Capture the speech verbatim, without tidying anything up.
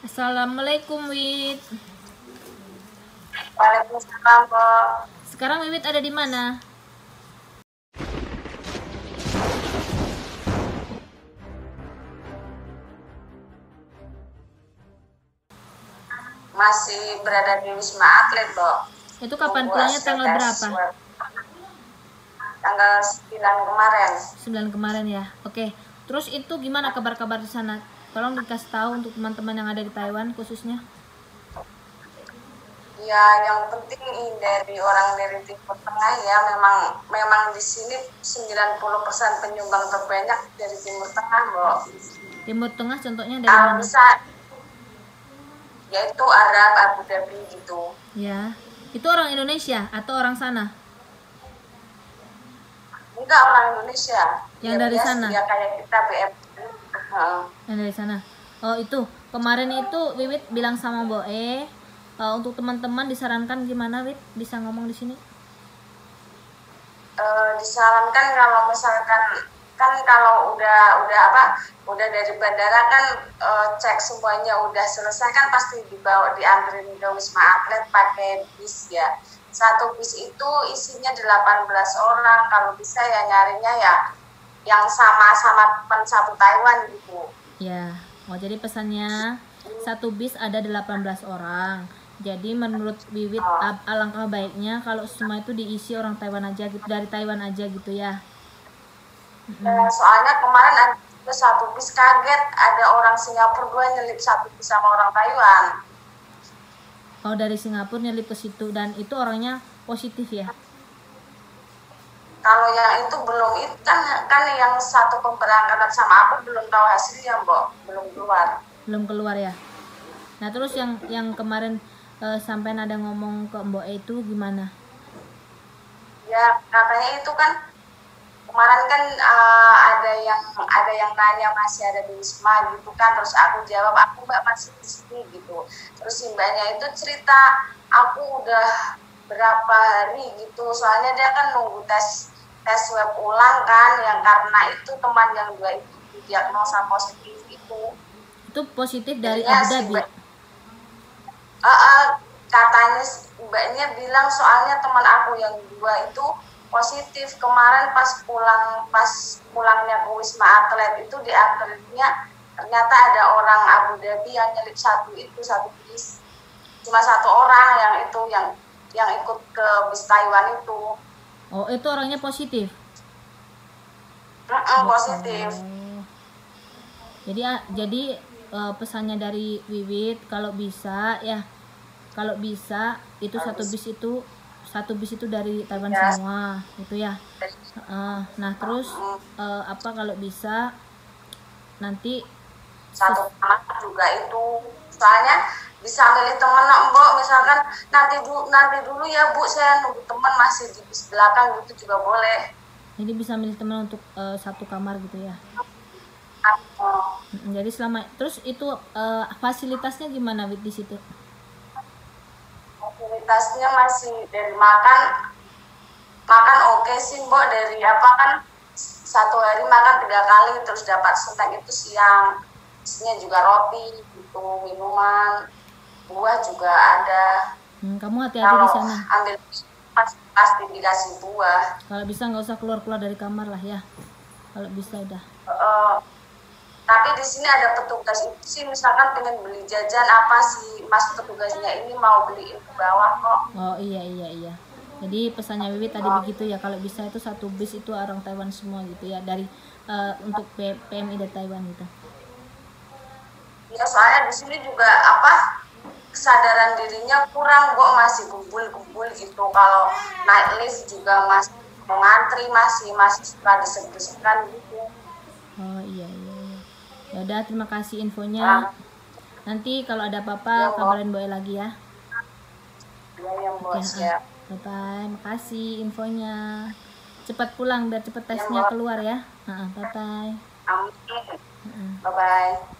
Assalamualaikum Wit. Waalaikumsalam Pak. Sekarang Wiwit ada di mana? Masih berada di Wisma Atlet, Bo. Itu kapan pulangnya, tanggal berapa? Tanggal sembilan kemarin. sembilan kemarin ya. Oke. Terus itu gimana kabar-kabar di sana? Tolong dikasih tahu untuk teman-teman yang ada di Taiwan khususnya. Ya, yang penting dari orang dari Timur Tengah ya, memang memang di sini sembilan puluh persen penyumbang terbanyak dari Timur Tengah, Bo. Timur Tengah contohnya dari nah, mana? Bisa, yaitu Arab, Abu Dhabi gitu. Ya. Itu orang Indonesia atau orang sana? Enggak, orang Indonesia. Yang ya, dari biasa, sana? Ya kayak kita B M. Uh. Yang dari sana. Oh itu, kemarin itu Wiwit bilang sama Boe, uh, untuk teman-teman disarankan gimana Wit? Bisa ngomong di sini? Uh, disarankan kalau misalkan, kan kalau udah udah apa, udah dari bandara kan uh, cek semuanya udah selesai kan pasti dibawa diantarin ke Wisma Atlet pakai bis ya. Satu bis itu isinya delapan belas orang, kalau bisa ya nyarinya ya yang sama-sama pensapu Taiwan gitu. Ya, oh, jadi pesannya satu bis ada delapan belas orang. Jadi menurut Wiwit oh. alangkah baiknya kalau semua itu diisi orang Taiwan aja gitu, dari Taiwan aja gitu ya. Hmm. Soalnya kemarin ada satu bis kaget, ada orang Singapura gue nyelip satu bis sama orang Taiwan. Oh dari Singapura nyelip ke situ, dan itu orangnya positif ya? Kalau yang itu belum, itu kan, kan yang satu pemberangkatan sama aku belum tahu hasilnya Mbok, belum keluar. Belum keluar ya? Nah terus yang yang kemarin e, sampai ada ngomong ke Mbok itu gimana? Ya katanya itu kan kemarin kan uh, ada yang ada yang nanya masih ada di Wisma gitu kan, terus aku jawab aku Mbak masih di sini gitu. Terus si Mbaknya itu cerita aku udah berapa hari gitu, soalnya dia kan nunggu tes tes swab ulang kan, yang karena itu teman yang dua itu didiagnosa positif itu. Itu positif dari Abu Dhabi. Si uh, uh, katanya Mbaknya bilang soalnya teman aku yang dua itu positif kemarin pas pulang pas pulangnya ke Wisma Atlet itu diantarnya ternyata ada orang Abu Dhabi yang nyelip satu itu satu bis, cuma satu orang yang itu yang yang ikut ke bis Taiwan itu. Oh itu orangnya positif? Mm-mm, positif. Oh. Jadi jadi pesannya dari Wiwit kalau bisa ya kalau bisa itu Habis. satu bis itu satu bis itu dari Taiwan ya. Semua gitu ya. Uh, nah terus uh, apa kalau bisa nanti satu anak juga itu soalnya bisa milih temen Mbok, misalkan nanti dulu nanti dulu ya Bu saya nunggu temen masih di bis belakang gitu juga boleh. Jadi bisa milih temen untuk uh, satu kamar gitu ya. Oh. Jadi selama terus itu uh, fasilitasnya gimana Wit di situ? Fasilitasnya masih dari makan makan oke okay sih Mbok, dari apa kan satu hari makan tiga kali terus dapat snack itu siang, isinya juga roti gitu, minuman, buah juga ada. Hmm, kamu hati-hati di sana. Ambil pasti, pasti dikasih buah. Kalau bisa nggak usah keluar-keluar dari kamar lah ya. Kalau bisa udah. Uh, Tapi di sini ada petugas itu sih, misalkan pengen beli jajan apa sih mas petugasnya ini mau beliin ke bawah kok. Oh iya iya iya. Jadi pesannya Wiwi tadi oh. begitu ya, kalau bisa itu satu bis itu orang Taiwan semua gitu ya, dari uh, untuk P M I dari Taiwan gitu. Ya soalnya di sini juga apa kesadaran dirinya kurang kok, masih kumpul-kumpul gitu. Kalau naik lift juga masih mengantri, masih masih suka disebut-sebutkan gitu. Oh iya iya. Ya udah, terima kasih infonya. Nanti kalau ada apa-apa ya, kabarin Boy lagi ya. Ya, ya, Bos, ya. Bye-bye, makasih infonya. Cepat pulang biar cepat tesnya ya, keluar ya. Heeh, bye-bye. Amin. Bye-bye.